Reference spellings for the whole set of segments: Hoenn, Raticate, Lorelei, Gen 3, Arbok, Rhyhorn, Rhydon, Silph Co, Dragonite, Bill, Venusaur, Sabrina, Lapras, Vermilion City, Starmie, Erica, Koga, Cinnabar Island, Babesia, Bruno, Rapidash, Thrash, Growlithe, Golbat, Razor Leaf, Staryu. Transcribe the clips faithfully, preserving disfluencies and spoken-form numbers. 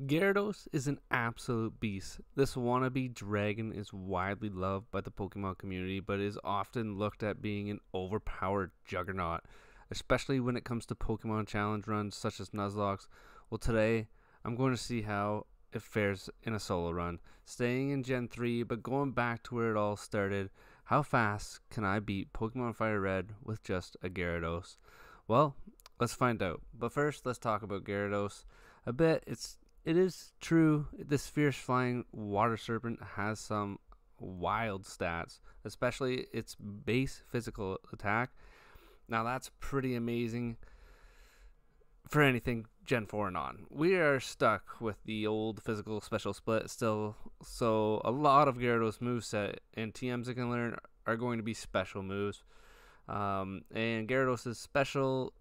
Gyarados is an absolute beast. This wannabe dragon is widely loved by the Pokemon community, but is often looked at being an overpowered juggernaut, especially when it comes to Pokemon challenge runs such as Nuzlockes. Well, today I'm going to see how it fares in a solo run, staying in Gen three, but going back to where it all started. How fast can I beat Pokemon Fire Red with just a Gyarados? Well, let's find out. But first, let's talk about Gyarados a bit. It's It is true, this fierce flying water serpent has some wild stats, especially its base physical attack. Now that's pretty amazing for anything Gen four and on. We are stuck with the old physical special split still, so a lot of Gyarados moveset and T Ms it can learn are going to be special moves. Um, and Gyarados' special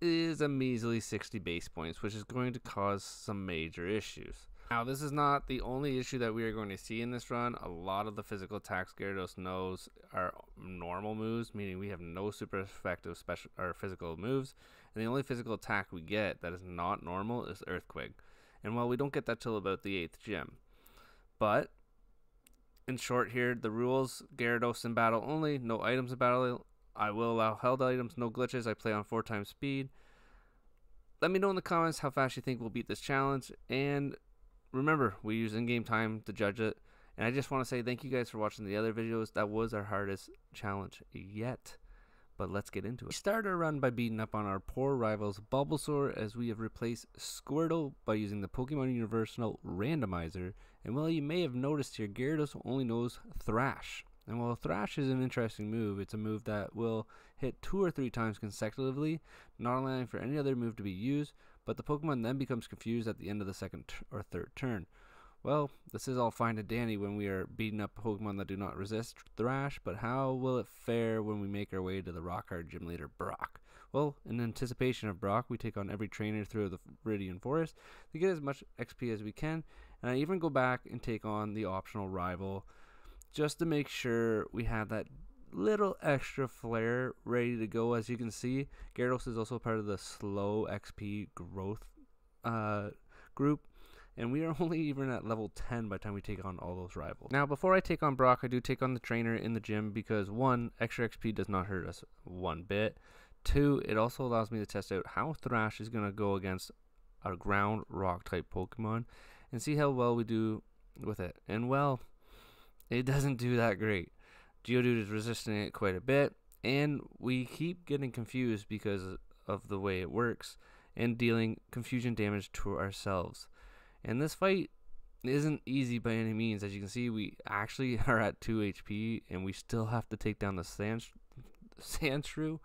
is a measly sixty base points, which is going to cause some major issues. Now, this is not the only issue that we are going to see in this run. A lot of the physical attacks Gyarados knows are normal moves, meaning we have no super effective special or physical moves, and the only physical attack we get that is not normal is Earthquake. And while we don't get that till about the eighth gym, but in short here, the rules: Gyarados in battle only, no items in battle. I will allow held items, no glitches. I play on four times speed. Let me know in the comments how fast you think we'll beat this challenge. And remember, we use in-game time to judge it. And I just want to say thank you guys for watching the other videos. That was our hardest challenge yet. But let's get into it. We start our run by beating up on our poor rivals Bulbasaur, as we have replaced Squirtle by using the Pokemon Universal Randomizer. And while you may have noticed here, Gyarados only knows Thrash. And while Thrash is an interesting move, it's a move that will hit two or three times consecutively, not allowing for any other move to be used, but the Pokemon then becomes confused at the end of the second or third turn. Well, this is all fine and dandy when we are beating up Pokemon that do not resist Thrash, but how will it fare when we make our way to the Rock Hard Gym Leader, Brock? Well, in anticipation of Brock, we take on every trainer through the Viridian Forest to get as much X P as we can, and I even go back and take on the optional rival, just to make sure we have that little extra flair ready to go. As you can see, Gyarados is also part of the slow X P growth uh, group, and we are only even at level ten by the time we take on all those rivals. Now, before I take on Brock, I do take on the trainer in the gym because one, extra X P does not hurt us one bit. Two, it also allows me to test out how Thrash is going to go against a ground rock type Pokemon and see how well we do with it. And well, it doesn't do that great. Geodude is resisting it quite a bit, and we keep getting confused because of the way it works and dealing confusion damage to ourselves. And this fight isn't easy by any means. As you can see, we actually are at two H P and we still have to take down the Sand Sandshrew,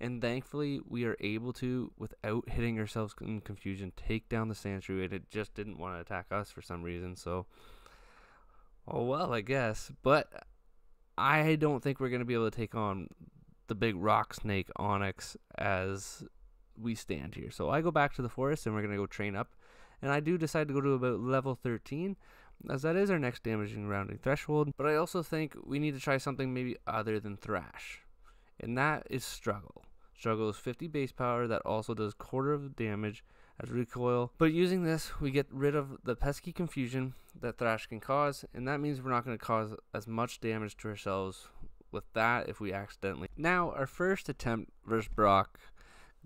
and thankfully we are able to, without hitting ourselves in confusion, take down the Sandshrew, and it just didn't want to attack us for some reason, so oh well, I guess. But I don't think we're going to be able to take on the big rock snake Onyx as we stand here. So I go back to the forest and we're going to go train up. And I do decide to go to about level thirteen, as that is our next damaging rounding threshold. But I also think we need to try something maybe other than Thrash. And that is Struggle. Struggle is fifty base power, that also does quarter of the damage as recoil, but using this we get rid of the pesky confusion that Thrash can cause, and that means we're not going to cause as much damage to ourselves with that if we accidentally. Now, our first attempt versus Brock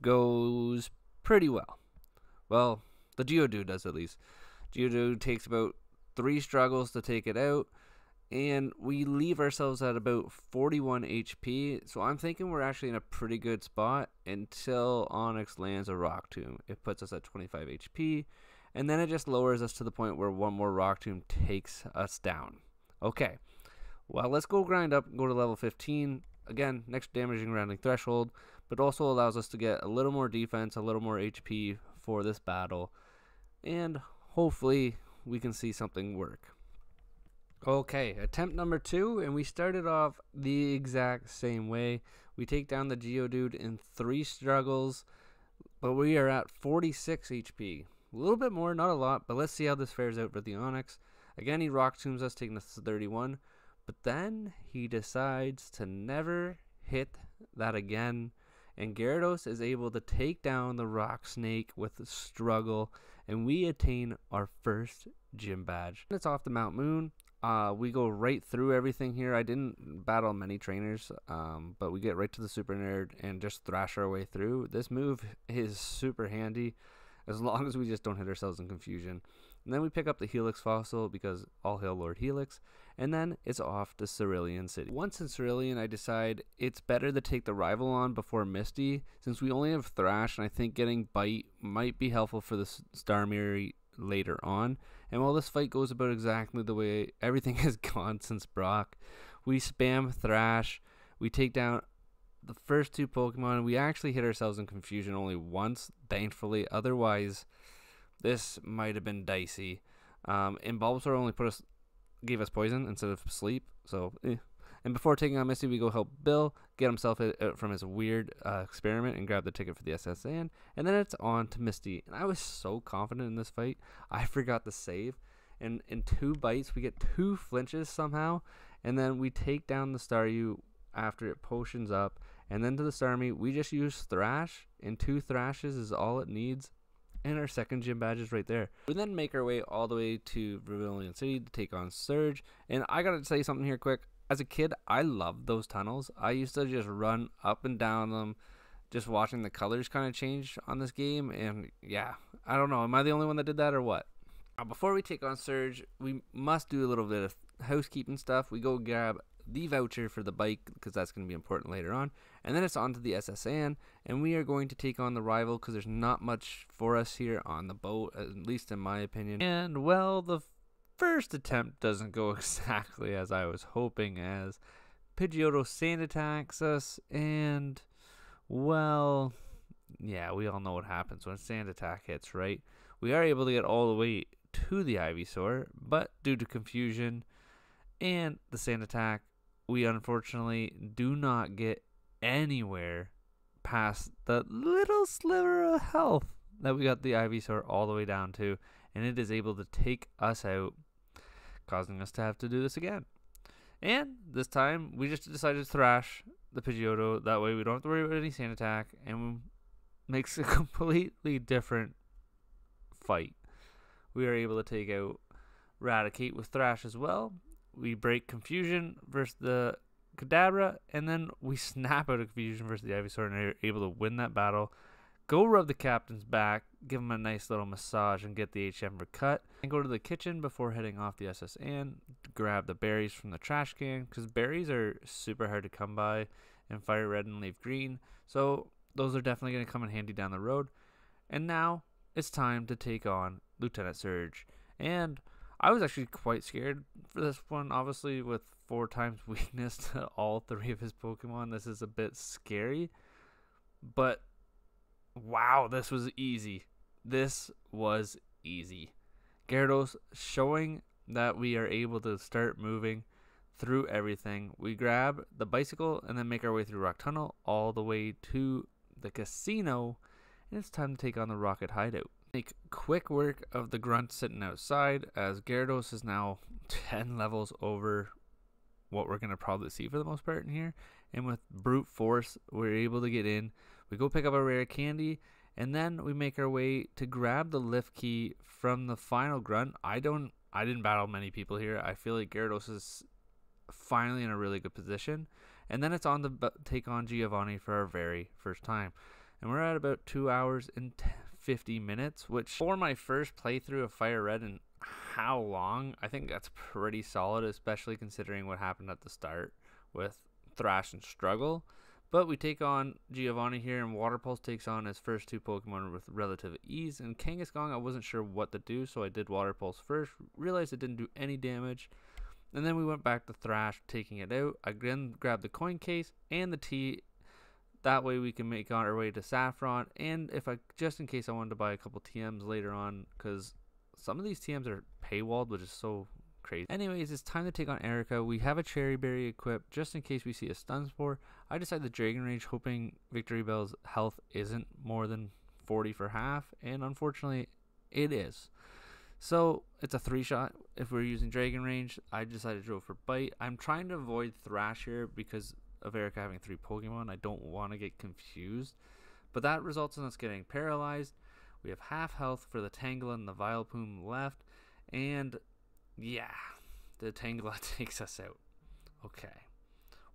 goes pretty well. Well, the Geodude does, at least. Geodude takes about three struggles to take it out, and we leave ourselves at about forty-one H P, so I'm thinking we're actually in a pretty good spot until Onyx lands a Rock Tomb. It puts us at twenty-five H P, and then it just lowers us to the point where one more Rock Tomb takes us down. Okay, well, let's go grind up and go to level fifteen. Again, next damaging rounding threshold, but also allows us to get a little more defense, a little more H P for this battle, and hopefully we can see something work. Okay, attempt number two, and we started off the exact same way. We take down the Geodude in three struggles, but we are at forty-six H P. A little bit more, not a lot, but let's see how this fares out for the Onyx. Again, he Rock Tombs us, taking us to thirty-one, but then he decides to never hit that again, and Gyarados is able to take down the Rock Snake with a struggle, and we attain our first gym badge. And it's off the Mount Moon. Uh, we go right through everything here. I didn't battle many trainers, um, but we get right to the Super Nerd and just thrash our way through. This move is super handy as long as we just don't hit ourselves in confusion. And then we pick up the Helix Fossil because all hail Lord Helix. And then it's off to Cerulean City. Once in Cerulean, I decide it's better to take the rival on before Misty, since we only have Thrash, and I think getting Bite might be helpful for the Starmie later on. And while this fight goes about exactly the way everything has gone since Brock, we spam Thrash, we take down the first two Pokemon. We actually hit ourselves in confusion only once, thankfully. Otherwise, this might have been dicey. Um, and Bulbasaur only put us, gave us poison instead of sleep. So, eh. And before taking on Misty, we go help Bill get himself out from his weird uh, experiment and grab the ticket for the S S Anne. And then it's on to Misty. And I was so confident in this fight, I forgot to save. And in two bites, we get two flinches somehow. And then we take down the Staryu after it potions up, and then to the Starmie we just use Thrash, and two Thrashes is all it needs, and our second gym badge is right there. We then make our way all the way to Vermilion City to take on Surge. And I gotta say something here quick. As a kid, I loved those tunnels. I used to just run up and down them, just watching the colors kind of change on this game. And yeah, I don't know, am I the only one that did that or what? Now, before we take on Surge, we must do a little bit of housekeeping stuff. We go grab the voucher for the bike because that's going to be important later on, and then it's on to the S S Anne, and we are going to take on the rival because there's not much for us here on the boat, at least in my opinion. And well, the first attempt doesn't go exactly as I was hoping, as Pidgeotto sand attacks us, and well, yeah, we all know what happens when sand attack hits, right? We are able to get all the way to the Ivysaur, but due to confusion and the sand attack, we unfortunately do not get anywhere past the little sliver of health that we got the Ivysaur all the way down to, and it is able to take us out, causing us to have to do this again. And this time, we just decided to thrash the Pidgeotto, that way we don't have to worry about any sand attack, and makes a completely different fight. We are able to take out Raticate with Thrash as well. We break confusion versus the Kadabra, and then we snap out of confusion versus the Ivysaur, and are able to win that battle. Go rub the captain's back, give him a nice little massage, and get the H M cut. And go to the kitchen before heading off the S S Anne. Grab the berries from the trash can, because berries are super hard to come by in Fire Red and Leaf Green. So those are definitely going to come in handy down the road. And now it's time to take on Lieutenant Surge. And I was actually quite scared for this one, obviously with four times weakness to all three of his Pokemon. This is a bit scary, but wow, this was easy. This was easy. Gyarados showing that we are able to start moving through everything. We grab the bicycle and then make our way through Rock Tunnel all the way to the casino, and it's time to take on the Rocket Hideout. Make quick work of the grunt sitting outside, as Gyarados is now ten levels over what we're going to probably see for the most part in here. And with brute force, we're able to get in. We go pick up a rare candy, and then we make our way to grab the lift key from the final grunt. I don't, I didn't battle many people here. I feel like Gyarados is finally in a really good position. And then it's on to take on Giovanni for our very first time. And we're at about two hours and ten fifty minutes, which for my first playthrough of Fire Red and how long, I think that's pretty solid, especially considering what happened at the start with Thrash and Struggle. But we take on Giovanni here, and Water Pulse takes on his first two Pokemon with relative ease. And Kangaskhan, I wasn't sure what to do, so I did Water Pulse first, realized it didn't do any damage, and then we went back to Thrash, taking it out. I then grabbed the coin case and the tea. That way we can make our way to Saffron, and if I, just in case I wanted to buy a couple T Ms later on, because some of these T Ms are paywalled, which is so crazy. Anyways, it's time to take on Erica. We have a Cherry Berry equipped, just in case we see a Stun Spore. I decided the Dragon Rage, hoping Victory Bell's health isn't more than forty for half, and unfortunately, it is. So it's a three shot if we're using Dragon Rage. I decided to go for Bite. I'm trying to avoid Thrash here because of Erica having three Pokemon. I don't want to get confused, but that results in us getting paralyzed. We have half health for the Tangela and the Vileplume left. And yeah, the Tangela takes us out. Okay.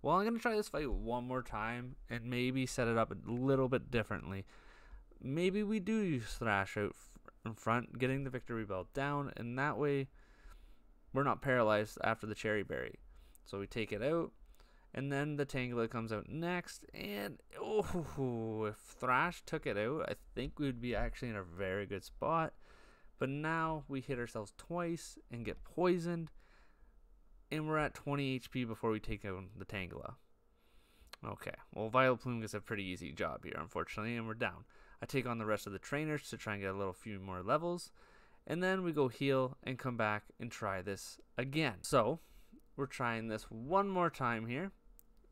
Well, I'm going to try this fight one more time and maybe set it up a little bit differently. Maybe we do use Thrash out in front, getting the Victory Bell down, and that way we're not paralyzed after the Cherry Berry. So we take it out, and then the Tangela comes out next, and oh, if Thrash took it out, I think we would be actually in a very good spot. But now we hit ourselves twice and get poisoned, and we're at twenty H P before we take out the Tangela. Okay, well, Vileplume gets a pretty easy job here, unfortunately, and we're down. I take on the rest of the trainers to try and get a little few more levels, and then we go heal and come back and try this again. So we're trying this one more time here.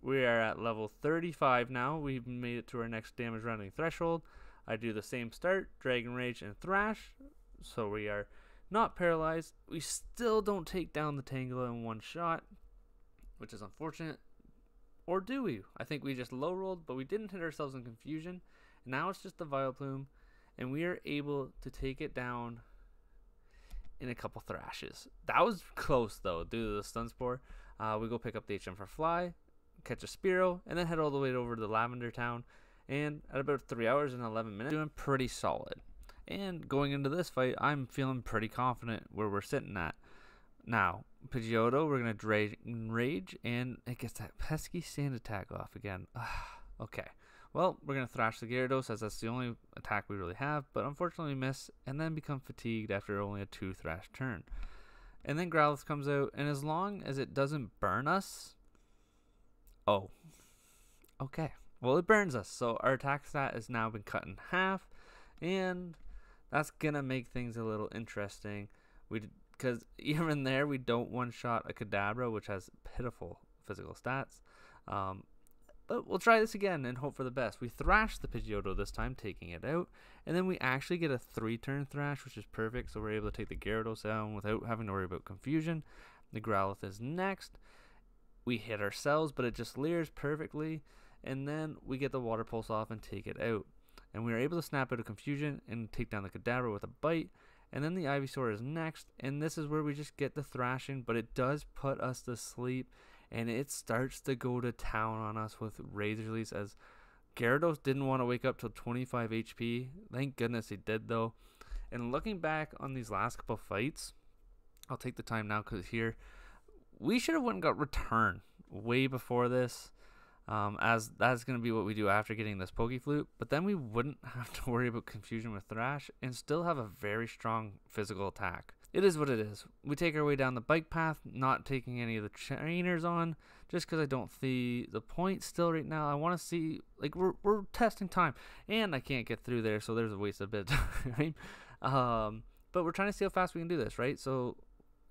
We are at level thirty-five now. We've made it to our next damage rounding threshold. I do the same start, Dragon Rage and Thrash, so we are not paralyzed. We still don't take down the Tangela in one shot, which is unfortunate. Or do we? I think we just low rolled, but we didn't hit ourselves in confusion. Now it's just the Vileplume, and we are able to take it down in a couple Thrashes. That was close though, due to the Stun Spore. Uh, we go pick up the H M for Fly, catch a Spearow, and then head all the way over to Lavender Town. And at about three hours and eleven minutes, doing pretty solid. And going into this fight, I'm feeling pretty confident where we're sitting at. Now, Pidgeotto, we're going to Dragon Rage, and it gets that pesky Sand Attack off again. Okay, well, we're going to Thrash the Gyarados, as that's the only attack we really have, but unfortunately miss, and then become fatigued after only a two Thrash turn. And then Growlithe comes out, and as long as it doesn't burn us... Oh. Okay, well, it burns us, so our attack stat has now been cut in half, and that's going to make things a little interesting. We... Because even there, we don't one-shot a Kadabra, which has pitiful physical stats. Um, but we'll try this again and hope for the best. We Thrash the Pidgeotto this time, taking it out. And then we actually get a three-turn Thrash, which is perfect. So we're able to take the Gyarados down without having to worry about confusion. The Growlithe is next. We hit ourselves, but it just leers perfectly. And then we get the Water Pulse off and take it out. And we are able to snap out of confusion and take down the Kadabra with a bite. And then the Ivysaur is next, and this is where we just get the thrashing, but it does put us to sleep, and it starts to go to town on us with Razor Leaf, as Gyarados didn't want to wake up till twenty-five H P. Thank goodness he did, though. And looking back on these last couple fights, I'll take the time now, because here, we should have went and got Return way before this, um, as that's going to be what we do after getting this Pokeflute, but then we wouldn't have to worry about confusion with Thrash and still have a very strong physical attack. It is what it is. We take our way down the bike path, not taking any of the trainers on, just because I don't see the point still right now. I want to see, like, we're, we're testing time, and I can't get through there, so there's a waste of a bit of time. Um, but we're trying to see how fast we can do this, right? So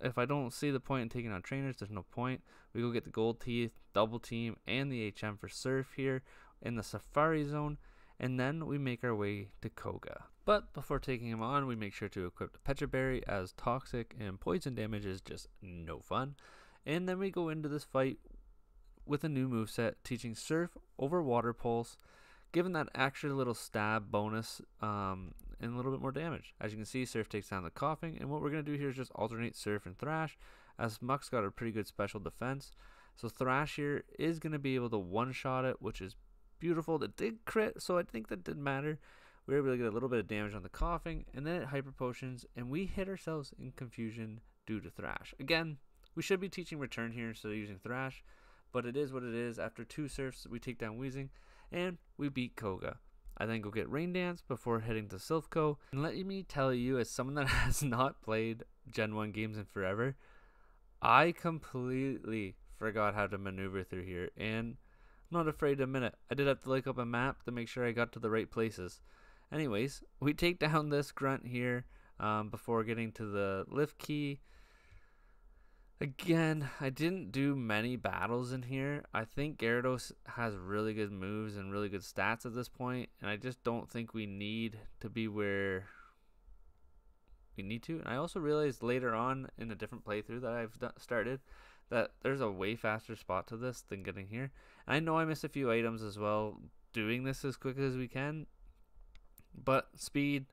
if I don't see the point in taking on trainers, there's no point. We go get the Gold Teeth, Double Team, and the H M for Surf here in the Safari Zone, and then we make our way to Koga. But before taking him on, we make sure to equip the Petra Berry, as toxic and poison damage is just no fun. And then we go into this fight with a new moveset, teaching Surf over Water Pulse, giving that extra little stab bonus um, and a little bit more damage. As you can see, Surf takes down the Koffing, and what we're going to do here is just alternate Surf and Thrash, as Muck's got a pretty good special defense. So Thrash here is going to be able to one-shot it, which is beautiful. That did crit, so I think that did matter. We were able to get a little bit of damage on the Koffing, and then it Hyper Potions, and we hit ourselves in confusion due to Thrash. Again, we should be teaching Return here instead of using Thrash, but it is what it is. After two Surfs, we take down Weezing, and we beat Koga. I then go get Rain Dance before heading to Silph Co. And let me tell you, as someone that has not played Gen one games in forever, I completely forgot how to maneuver through here, and I'm not afraid to admit it. I did have to look up a map to make sure I got to the right places. Anyways, we take down this grunt here um, before getting to the lift key. Again, I didn't do many battles in here. I think Gyarados has really good moves and really good stats at this point, and I just don't think we need to be where we need to. And I also realized later on in a different playthrough that I've started that there's a way faster spot to this than getting here. And I know I missed a few items as well doing this as quick as we can, but speed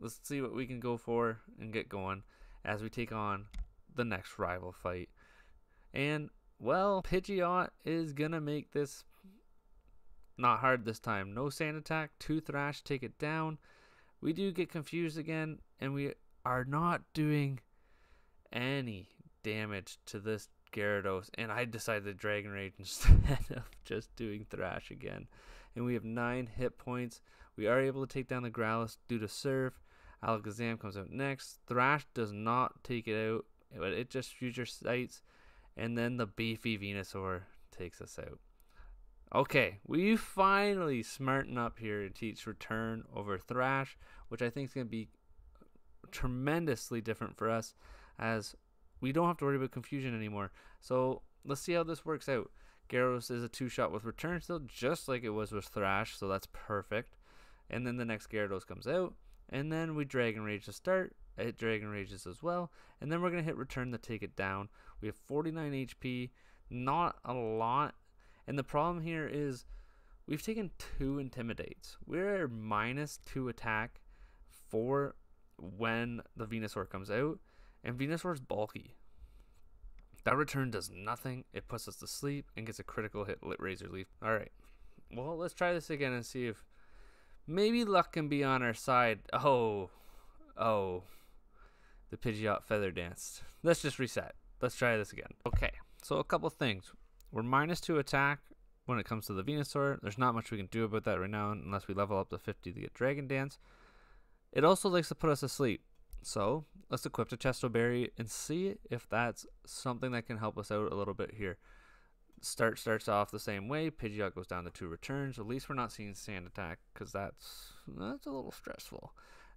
let's see what we can go for and get going as we take on the next rival fight. And, well, Pidgeot is going to make this not hard this time. No sand attack, two thrash, take it down. We do get confused again, and we are not doing any damage to this Gyarados, and I decided to Dragon Rage instead of just doing Thrash again. And we have nine hit points. We are able to take down the Growlithe due to Surf. Alakazam comes out next. Thrash does not take it out, but it just future sights. And then the beefy Venusaur takes us out. Okay, we finally smarten up here and teach Return over Thrash, which I think is going to be tremendously different for us, as we don't have to worry about confusion anymore. So let's see how this works out. Gyarados is a two-shot with Return still, just like it was with Thrash, so that's perfect. And then the next Gyarados comes out, and then we Dragon Rage to start. It Dragon Rages as well, and then we're going to hit Return to take it down. We have forty-nine H P, not a lot, and the problem here is we've taken two Intimidates. We're minus two attack for when the Venusaur comes out, and Venusaur's bulky. That Return does nothing. It puts us to sleep and gets a critical hit lit Razor Leaf. Alright, well, let's try this again and see if maybe luck can be on our side. Oh, oh, the Pidgeot feather danced. Let's just reset. Let's try this again. Okay, so a couple things. We're minus two attack when it comes to the Venusaur. There's not much we can do about that right now unless we level up to fifty to get Dragon Dance. It also likes to put us asleep. So let's equip the Chesto Berry and see if that's something that can help us out a little bit here. Start starts off the same way. Pidgeot goes down to two Returns. At least we're not seeing sand attack, because that's that's a little stressful.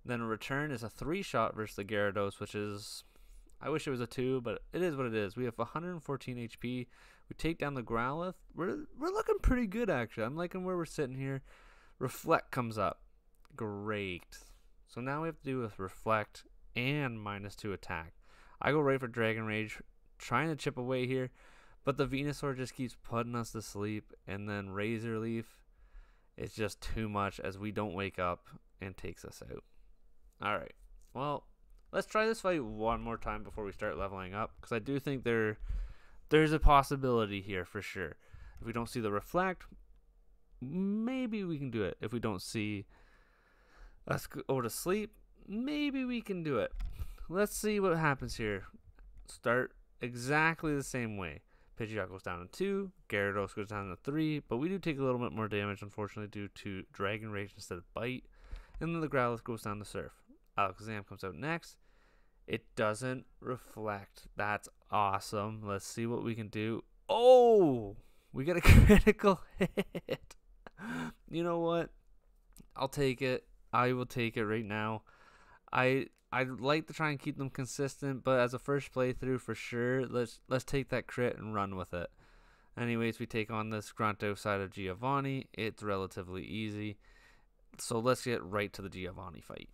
Then a Return is a three shot versus the Gyarados, which is, I wish it was a two, but it is what it is. We have one hundred fourteen H P. We take down the Growlithe. We're we're looking pretty good, actually. I'm liking where we're sitting here. Reflect comes up. Great. So now we have to do with Reflect and minus two attack. I go right for Dragon Rage, trying to chip away here, but the Venusaur just keeps putting us to sleep, and then Razor Leaf is just too much as we don't wake up and takes us out. Alright, well, let's try this fight one more time before we start leveling up, because I do think there, there's a possibility here for sure. If we don't see the Reflect, maybe we can do it. If we don't see... Let's go to sleep. Maybe we can do it. Let's see what happens here. Start exactly the same way. Pidgeot goes down to two. Gyarados goes down to three. But we do take a little bit more damage, unfortunately, due to Dragon Rage instead of Bite. And then the Growlithe goes down to Surf. Alakazam comes out next. It doesn't Reflect. That's awesome. Let's see what we can do. Oh! We got a critical hit. You know what? I'll take it. I will take it right now. I I'd like to try and keep them consistent, but as a first playthrough for sure, let's let's take that crit and run with it. Anyways, we take on this Grunto side of Giovanni. It's relatively easy. So let's get right to the Giovanni fight.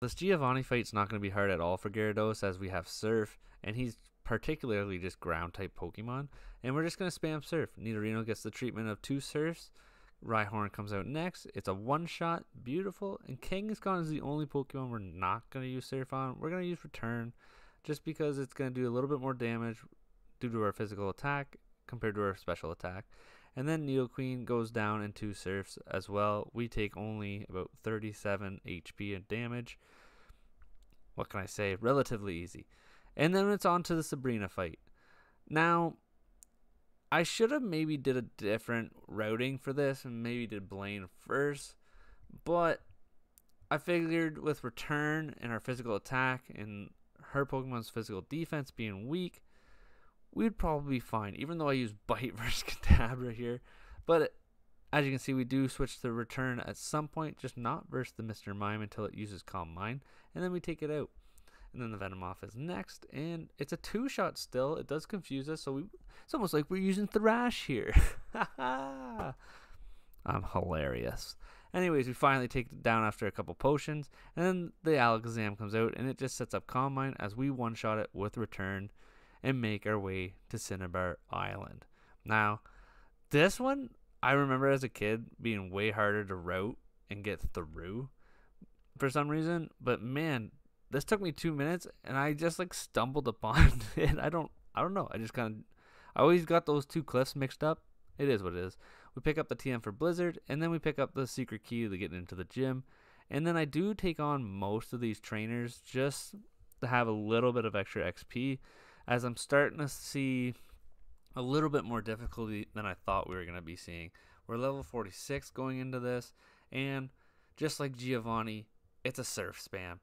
This Giovanni fight's not going to be hard at all for Gyarados, as we have Surf, and he's particularly just ground type Pokemon, and we're just going to spam Surf. Nidorino gets the treatment of two Surfs. Rhyhorn comes out next. It's a one shot, beautiful, and Kangaskhan is the only Pokemon we're not going to use Surf on. We're going to use Return just because it's going to do a little bit more damage due to our physical attack compared to our special attack. And then Nidoqueen goes down in two Surfs as well. We take only about thirty-seven H P and damage. What can I say? Relatively easy. And then it's on to the Sabrina fight. Now, I should have maybe did a different routing for this and maybe did Blaine first, but I figured with Return and our physical attack and her Pokemon's physical defense being weak, we'd probably be fine, even though I use Bite versus Kadabra here. But as you can see, we do switch to Return at some point, just not versus the Mister Mime until it uses Calm Mind, and then we take it out. And then the Venomoth is next, and it's a two-shot still. It does confuse us, so we it's almost like we're using Thrash here. I'm hilarious. Anyways, we finally take it down after a couple potions, and then the Alakazam comes out, and it just sets up Calm Mind as we one-shot it with Return and make our way to Cinnabar Island. Now, this one, I remember as a kid being way harder to route and get through. for some reason. But man, this took me two minutes, and I just like stumbled upon it. I don't, I don't know. I just kind of, I always got those two cliffs mixed up. It is what it is. We pick up the T M for Blizzard, and then we pick up the secret key to get into the gym. And then I do take on most of these trainers just to have a little bit of extra X P, as I'm starting to see a little bit more difficulty than I thought we were going to be seeing. We're level forty-six going into this, and just like Giovanni, it's a surf spam.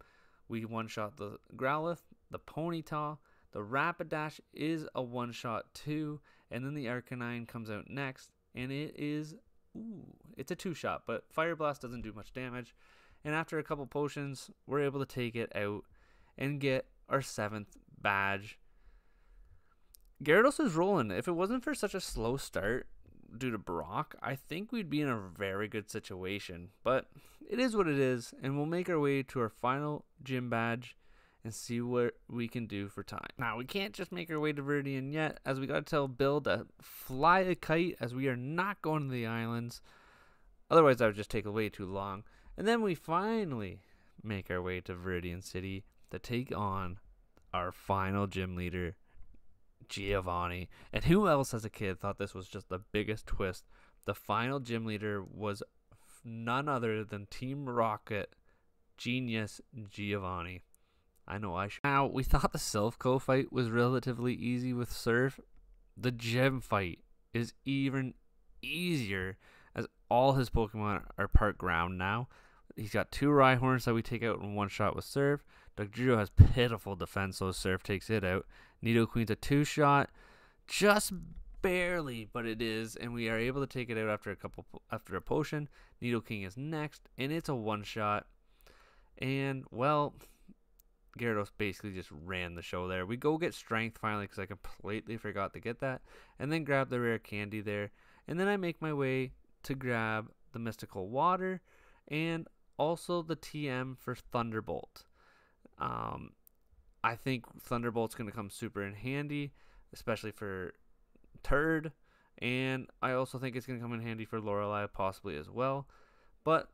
We one-shot the Growlithe, the Ponyta, the Rapidash is a one-shot too, and then the Arcanine comes out next, and it is, ooh, it's a two-shot, but Fire Blast doesn't do much damage. And after a couple potions, we're able to take it out and get our seventh badge. Gyarados is rolling. If it wasn't for such a slow start due to Brock, I think we'd be in a very good situation. But it is what it is, and we'll make our way to our final gym badge and see what we can do for time. Now, we can't just make our way to Viridian yet, as we gotta tell Bill to fly a kite, as we are not going to the islands. Otherwise, that would just take way too long. And then we finally make our way to Viridian City to take on our final gym leader, Giovanni. And who else as a kid thought this was just the biggest twist? The final gym leader was none other than Team Rocket genius Giovanni. I know I should. Now, we thought the Silph Co fight was relatively easy with Surf. The gym fight is even easier, as all his Pokemon are part ground now. He's got two Rhyhorns that we take out in one shot with Surf. Dugtrio has pitiful defense, so Surf takes it out. Nidoqueen's a two-shot, just barely, but it is, and we are able to take it out after a couple after a potion. Nidoqueen is next, and it's a one-shot. And well, Gyarados basically just ran the show there. We go get Strength finally, because I completely forgot to get that, and then grab the rare candy there, and then I make my way to grab the Mystical Water and also the T M for Thunderbolt. Um, I think Thunderbolt's going to come super in handy, especially for Turd, and I also think it's going to come in handy for Lorelei possibly as well. But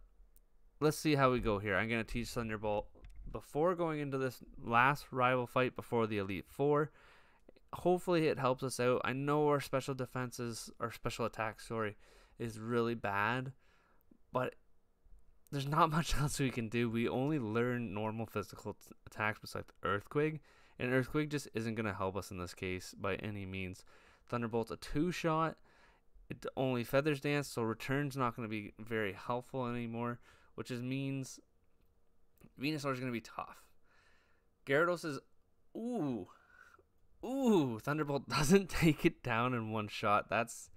let's see how we go here. I'm going to teach Thunderbolt before going into this last rival fight before the Elite Four. Hopefully it helps us out. I know our special defenses, our special attack, sorry, is really bad, but there's not much else we can do. We only learn normal physical attacks besides Earthquake, and Earthquake just isn't going to help us in this case by any means. Thunderbolt's a two-shot. It only Feathers Dance, so Return's not going to be very helpful anymore, which is means Venusaur is going to be tough. Gyarados is... Ooh. Ooh. Thunderbolt doesn't take it down in one shot. That's...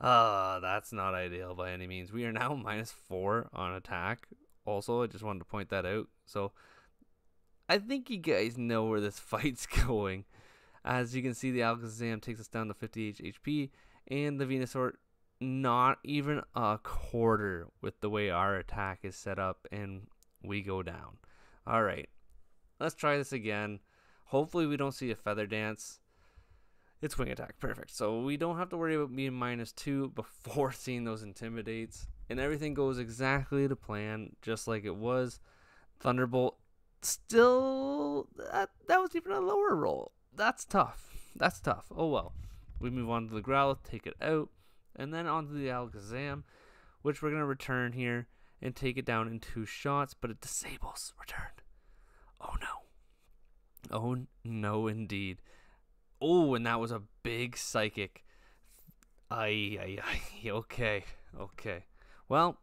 Uh, that's not ideal by any means. We are now minus four on attack. Also, I just wanted to point that out. So, I think you guys know where this fight's going. As you can see, the Alakazam takes us down to fifty-eight H P. And the Venusaur, not even a quarter with the way our attack is set up. And we go down. Alright, let's try this again. Hopefully we don't see a Feather Dance. It's wing attack, perfect. So we don't have to worry about being minus two before seeing those Intimidates. And everything goes exactly to plan, just like it was. Thunderbolt, still, that, that was even a lower roll. That's tough. That's tough. Oh well. We move on to the Growlithe, take it out. And then on to the Alakazam, which we're going to return here and take it down in two shots. But it disables Return. Oh no. Oh no indeed. Oh, and that was a big psychic. Aye, aye, aye. Okay, okay. Well,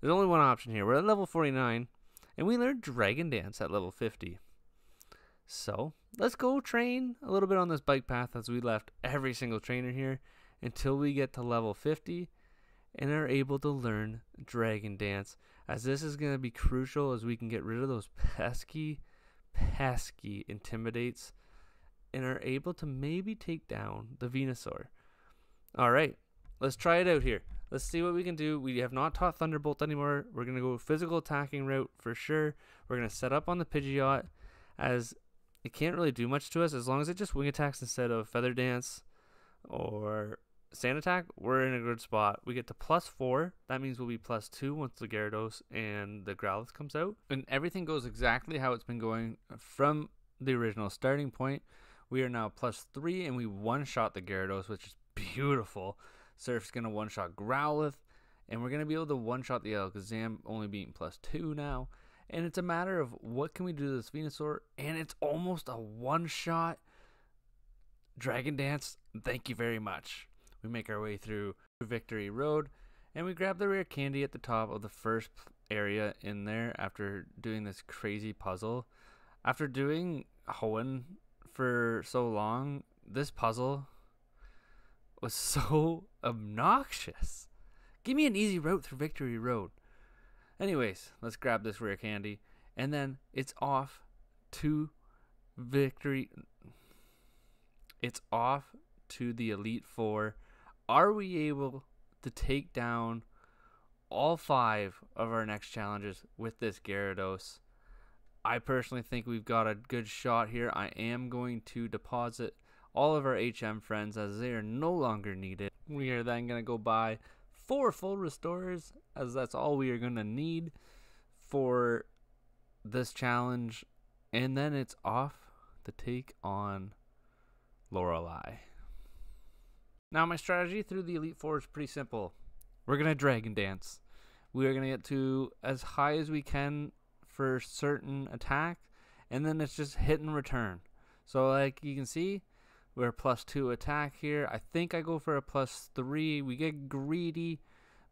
there's only one option here. We're at level forty-nine, and we learned Dragon Dance at level fifty. So, let's go train a little bit on this bike path, as we left every single trainer here until we get to level fifty and are able to learn Dragon Dance, as this is going to be crucial, as we can get rid of those pesky, pesky Intimidates and are able to maybe take down the Venusaur. Alright, let's try it out here. Let's see what we can do. We have not taught Thunderbolt anymore. We're going to go physical attacking route for sure. We're going to set up on the Pidgeot, as it can't really do much to us as long as it just wing attacks instead of Feather Dance or Sand Attack, we're in a good spot. We get to plus four. That means we'll be plus two once the Gyarados and the Growlithe comes out. And everything goes exactly how it's been going from the original starting point. We are now plus three, and we one-shot the Gyarados, which is beautiful. Surf's going to one-shot Growlithe, and we're going to be able to one-shot the Alakazam, only being plus two now. And it's a matter of what can we do to this Venusaur, and it's almost a one-shot Dragon Dance. Thank you very much. We make our way through Victory Road, and we grab the rare candy at the top of the first area in there after doing this crazy puzzle. After doing Hoenn for so long, this puzzle was so obnoxious. Give me an easy route through Victory Road. Anyways, let's grab this rare candy, and then it's off to Victory. It's off to the Elite Four. Are we able to take down all five of our next challenges with this Gyarados? I personally think we've got a good shot here. I am going to deposit all of our H M friends as they are no longer needed. We are then going to go buy four full restorers, as that's all we are going to need for this challenge. And then it's off to take on Lorelei. Now my strategy through the Elite Four is pretty simple. We're going to Dragon Dance. We are going to get to as high as we can for certain attack, and then it's just hit and return. So like you can see, we're plus two attack here. I think I go for a plus three. We get greedy,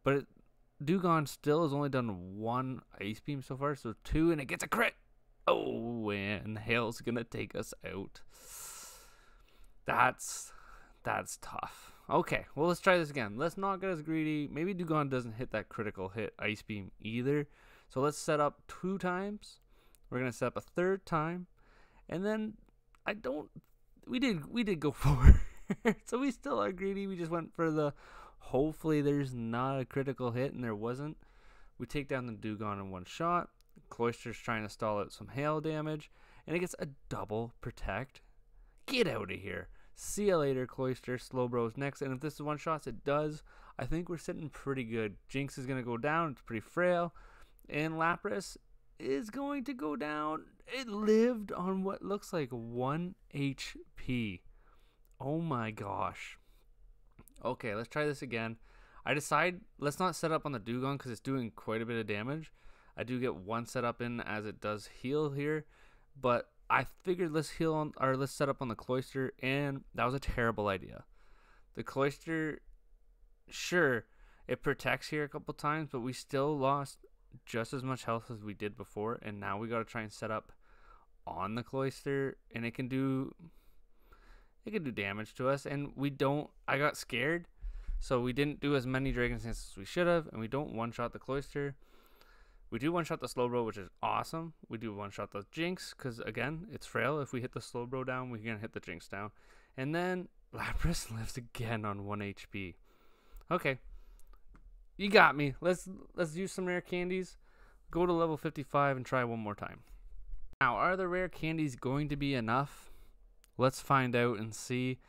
but it, Dugong still has only done one Ice Beam so far, so two, and it gets a crit. Oh, and Hail's going to take us out. That's... That's tough. Okay, well, let's try this again. Let's not get as greedy. Maybe Dugong doesn't hit that critical hit Ice Beam either. So let's set up two times. We're going to set up a third time. And then I don't... We did, we did go forward. So we still are greedy. We just went for the... Hopefully there's not a critical hit, and there wasn't. We take down the Dugong in one shot. Cloyster's trying to stall out some hail damage. And it gets a double protect. Get out of here. See you later, Cloyster. Slowbro's next, and if this is one shots, it does. I think we're sitting pretty good. Jinx is going to go down. It's pretty frail, and Lapras is going to go down. It lived on what looks like one H P. Oh my gosh. Okay, let's try this again. I decide let's not set up on the Dugong because it's doing quite a bit of damage. I do get one set up in as it does heal here, but I figured let's heal on, or let's set up on the Cloyster, and that was a terrible idea. The Cloyster, sure, it protects here a couple times, but we still lost just as much health as we did before, and now we got to try and set up on the Cloyster, and it can do, it can do damage to us, and we don't. I got scared, so we didn't do as many Dragon Dances as we should have, and we don't one-shot the Cloyster. We do one-shot the Slowbro, which is awesome. We do one-shot the Jinx, because, again, it's frail. If we hit the Slowbro down, we're going to hit the Jinx down. And then Lapras lives again on one H P. Okay. You got me. Let's let's use some rare candies. Go to level fifty-five and try one more time. Now, are the rare candies going to be enough? Let's find out and see.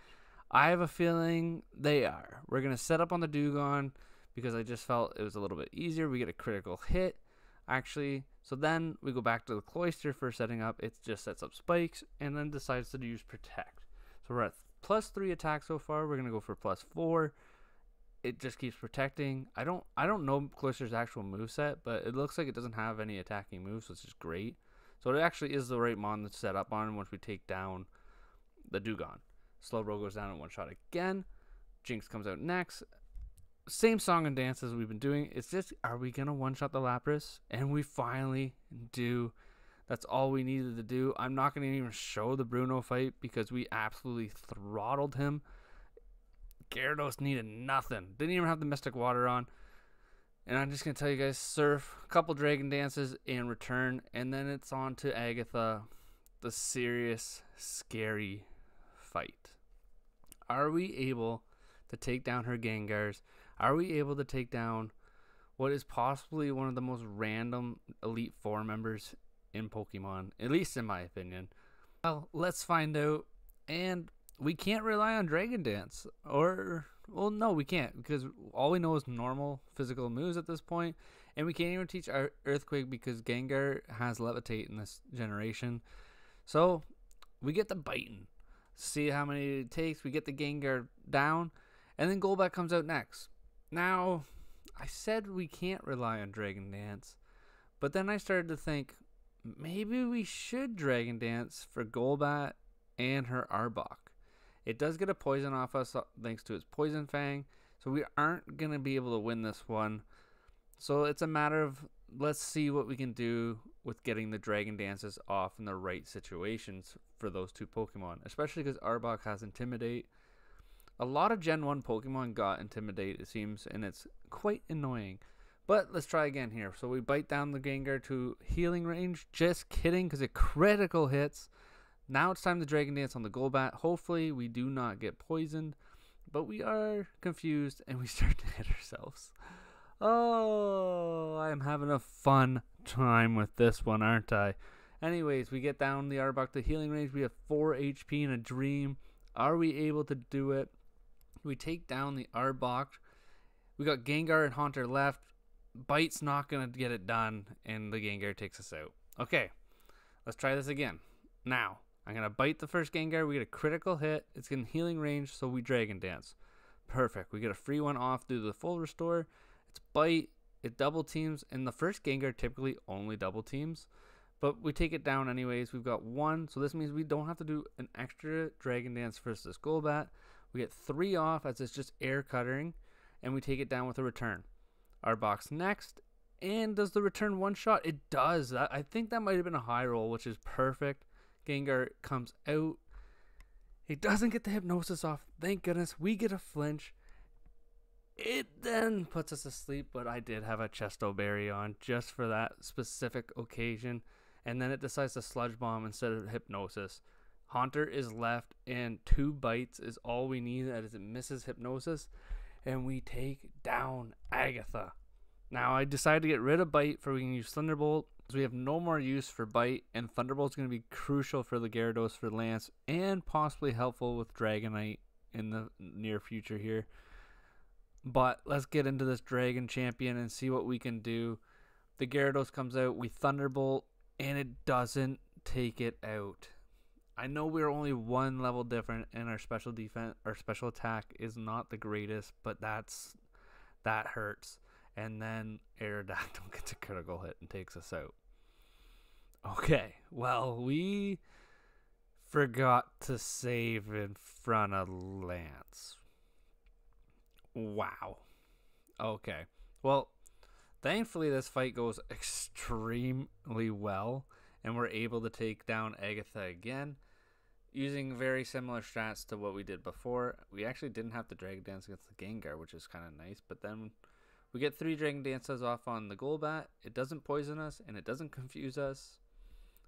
I have a feeling they are. We're going to set up on the Dugong because I just felt it was a little bit easier. We get a critical hit. Actually, so then we go back to the Cloyster for setting up. It just sets up spikes and then decides to use protect. So we're at plus three attack so far. We're gonna go for plus four. It just keeps protecting. I don't, I don't know Cloyster's actual moveset, but it looks like it doesn't have any attacking moves, which is great. So it actually is the right mon to set up on once we take down the Dugong. Slowbro goes down in one shot again. Jinx comes out next. Same song and dance as we've been doing. It's just, are we gonna one shot the Lapras? And we finally do. That's all we needed to do. I'm not gonna even show the Bruno fight because we absolutely throttled him. Gyarados needed nothing. Didn't even have the Mystic Water on. And I'm just gonna tell you guys, surf a couple Dragon Dances and return, and then it's on to Agatha, the serious scary fight. Are we able to take down her Gengars? Are we able to take down what is possibly one of the most random Elite Four members in Pokemon, at least in my opinion? Well, let's find out. And we can't rely on Dragon Dance, or Well, no, we can't, because all we know is normal physical moves at this point, and we can't even teach our Earthquake because Gengar has Levitate in this generation. So we get the biting, see how many it takes. We get the Gengar down, and then Golbat comes out next. Now, I said we can't rely on Dragon Dance, but then I started to think maybe we should Dragon Dance for Golbat and her Arbok. It does get a poison off us thanks to its Poison Fang, so we aren't going to be able to win this one. So it's a matter of let's see what we can do with getting the Dragon Dances off in the right situations for those two Pokemon, especially because Arbok has Intimidate. A lot of Gen one Pokemon got Intimidate, it seems, and it's quite annoying. But let's try again here. So we bite down the Gengar to healing range. Just kidding, because it critical hits. Now it's time to Dragon Dance on the Golbat. Hopefully we do not get poisoned, but we are confused and we start to hit ourselves. Oh, I'm having a fun time with this one, aren't I? Anyways, we get down the Arbok to healing range. We have four H P and a dream. Are we able to do it? We take down the Arbok. We got Gengar and Haunter left. Bite's not going to get it done, and the Gengar takes us out. Okay, let's try this again. Now, I'm going to bite the first Gengar. We get a critical hit. It's in healing range, so we Dragon Dance. Perfect. We get a free one off due to the full restore. It's bite. It double teams, and the first Gengar typically only double teams, but we take it down anyways. We've got one, so this means we don't have to do an extra Dragon Dance versus Golbat. We get three off as it's just air cuttering, and we take it down with a return. Arbok's next, and does the return one shot? It does. That, I think that might have been a high roll, which is perfect. Gengar comes out. He doesn't get the hypnosis off. Thank goodness. We get a flinch. It then puts us asleep, but I did have a Chesto Berry on just for that specific occasion. And then it decides to Sludge Bomb instead of Hypnosis. Haunter is left, and two bites is all we need as it misses Hypnosis. And we take down Agatha. Now, I decided to get rid of Bite for we can use Thunderbolt, because we have no more use for Bite, and Thunderbolt's going to be crucial for the Gyarados for Lance, and possibly helpful with Dragonite in the near future here. But let's get into this Dragon Champion and see what we can do. The Gyarados comes out, we Thunderbolt, and it doesn't take it out. I know we're only one level different, and our special defense, our special attack is not the greatest, but that's that hurts. And then Aerodactyl gets a critical hit and takes us out. Okay, well, we forgot to save in front of Lance. Wow. Okay. Well, thankfully this fight goes extremely well, and we're able to take down Agatha again using very similar strats to what we did before. We actually didn't have to Dragon Dance against the Gengar, which is kind of nice, but then we get three Dragon Dances off on the Golbat. It doesn't poison us, and it doesn't confuse us,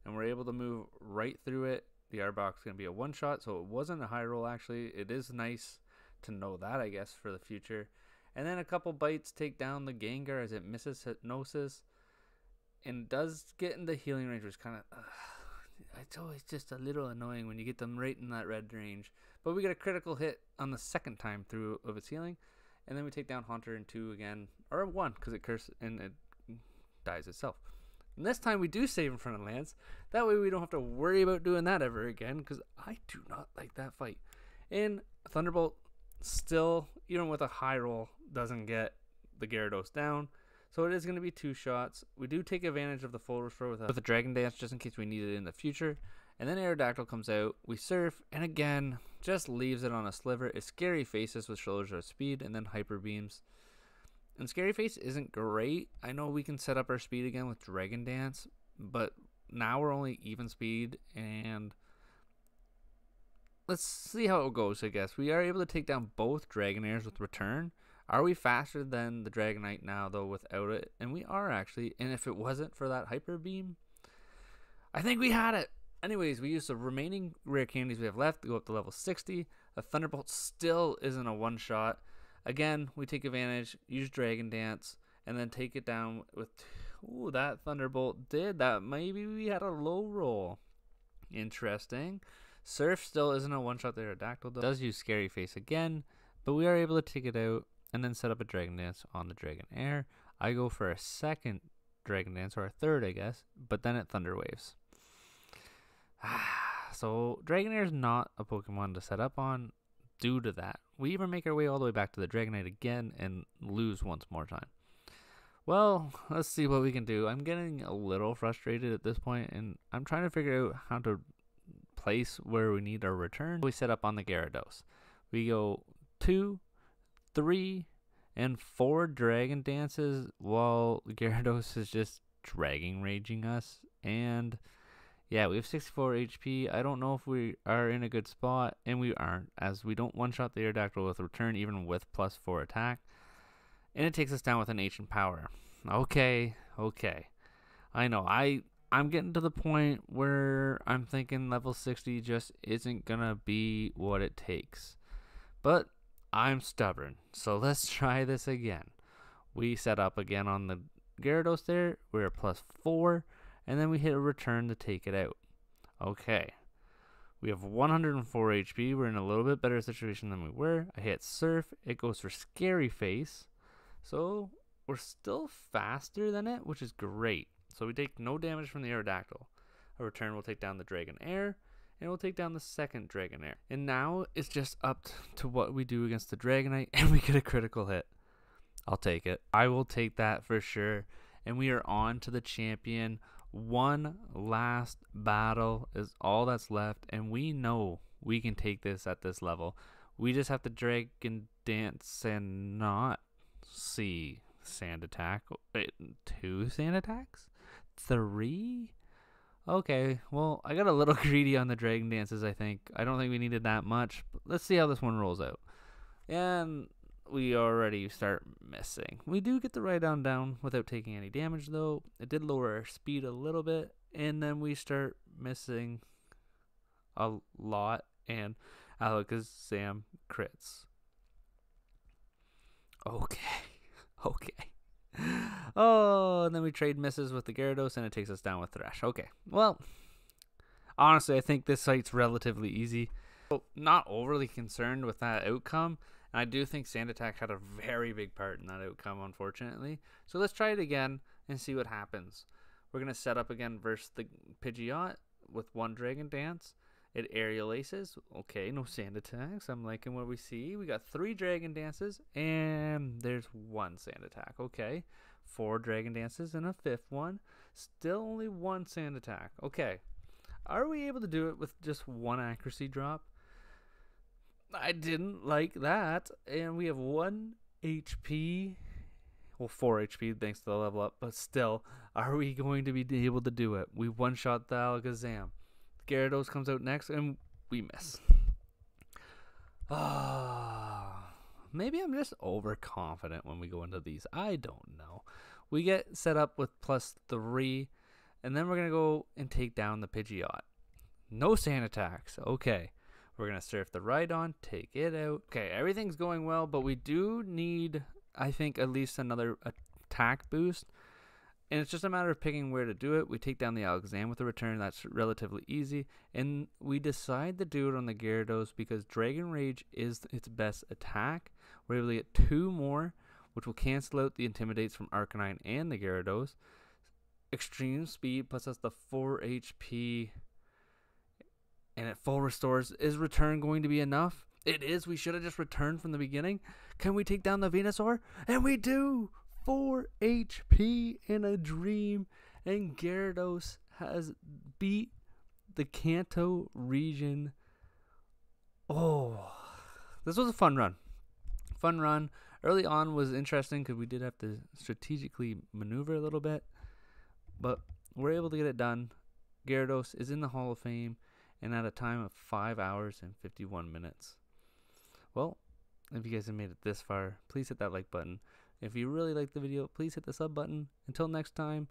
and we're able to move right through it. The Arbok's going to be a one-shot, so it wasn't a high roll, actually. It is nice to know that, I guess, for the future. And then a couple bites take down the Gengar as it misses Hypnosis, and does get in the healing range, which kind of, uh, it's always just a little annoying when you get them right in that red range. But we get a critical hit on the second time through of its healing, and then we take down Haunter in two again, or one, because it curses and it dies itself. And this time we do save in front of Lance. That way we don't have to worry about doing that ever again, because I do not like that fight. And Thunderbolt still, even with a high roll, doesn't get the Gyarados down. So it is going to be two shots. We do take advantage of the full restore with a, with a Dragon Dance just in case we need it in the future. And then Aerodactyl comes out. We Surf, and again, just leaves it on a sliver. It's Scary Faces with Shoulders of Speed, and then Hyper Beams. And Scary Face isn't great. I know we can set up our speed again with Dragon Dance, but now we're only even speed, and let's see how it goes, I guess. We are able to take down both Dragonairs with Return. Are we faster than the Dragonite now, though, without it? And we are, actually. And if it wasn't for that Hyper Beam, I think we had it. Anyways, we use the remaining rare candies we have left to go up to level sixty. A Thunderbolt still isn't a one-shot. Again, we take advantage, use Dragon Dance, and then take it down with... Ooh, that Thunderbolt did that. Maybe we had a low roll. Interesting. Surf still isn't a one-shot. The Aerodactyl does use Scary Face again. but we are able to take it out and then set up a Dragon Dance on the Dragonair. I go for a second Dragon Dance, or a third I guess, but then it Thunder Waves. So Dragonair is not a Pokemon to set up on due to that. We even make our way all the way back to the Dragonite again and lose once more time. Well, let's see what we can do. I'm getting a little frustrated at this point, and I'm trying to figure out how to place where we need our Return. We set up on the Gyarados. We go two, three, and four Dragon Dances while Gyarados is just Dragon Raging us. And yeah, we have sixty-four H P. I don't know if we are in a good spot, and we aren't, as we don't one-shot the Aerodactyl with Return, even with plus four attack. And it takes us down with an Ancient Power. Okay, okay. I know, I, I'm getting to the point where I'm thinking level sixty just isn't gonna be what it takes. But I'm stubborn, so let's try this again. We set up again on the Gyarados there. We're plus four, and then we hit a Return to take it out. Okay. We have one hundred four H P. We're in a little bit better situation than we were. I hit Surf. It goes for Scary Face. So we're still faster than it, which is great. So we take no damage from the Aerodactyl. A Return will take down the Dragonair, and we'll take down the second Dragonair. And now it's just up to what we do against the Dragonite, and we get a critical hit. I'll take it. I will take that for sure. And we are on to the champion. One last battle is all that's left, and we know we can take this at this level. We just have to Dragon Dance and not see sand attack. Wait, two sand attacks? Three? Okay, well, I got a little greedy on the Dragon Dances, I think. I don't think we needed that much. But let's see how this one rolls out. And we already start missing. We do get the Rhydon down without taking any damage, though. It did lower our speed a little bit. And then we start missing a lot. And Alakazam crits. Okay, okay. Oh, and then we trade misses with the Gyarados, and it takes us down with Thrash. Okay, well, honestly, I think this fight's relatively easy. So not overly concerned with that outcome, and I do think Sand Attack had a very big part in that outcome, unfortunately. So let's try it again and see what happens. We're going to set up again versus the Pidgeot with one Dragon Dance. It Aerial Aces. Okay, no Sand Attacks. I'm liking what we see. We got three Dragon Dances, and there's one Sand Attack. Okay, four Dragon Dances and a fifth one. Still only one Sand Attack. Okay, are we able to do it with just one accuracy drop? I didn't like that, and we have one H P. Well, four H P thanks to the level up, but still, are we going to be able to do it? We one-shot the Alakazam. Gyarados comes out next, and we miss. Oh, maybe I'm just overconfident when we go into these. I don't know. We get set up with plus three, and then we're going to go and take down the Pidgeot. No Sand Attacks. Okay. We're going to Surf the Rhydon, take it out. Okay, everything's going well, but we do need, I think, at least another attack boost. And it's just a matter of picking where to do it. We take down the Alakazam with a Return. That's relatively easy. And we decide to do it on the Gyarados because Dragon Rage is its best attack. We're able to get two more, which will cancel out the Intimidates from Arcanine and the Gyarados. Extreme Speed plus us the four H P. And it full restores. Is Return going to be enough? It is. We should have just returned from the beginning. Can we take down the Venusaur? And we do! four H P in a dream, and Gyarados has beat the Kanto region. Oh, this was a fun run. Fun run. Early on was interesting because we did have to strategically maneuver a little bit, but we're able to get it done. Gyarados is in the Hall of Fame, and at a time of five hours and fifty-one minutes. Well, if you guys have made it this far, please hit that like button. If you really like the video, please hit the sub button. Until next time,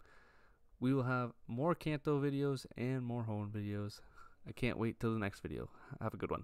we will have more Kanto videos and more Hoenn videos. I can't wait till the next video. Have a good one.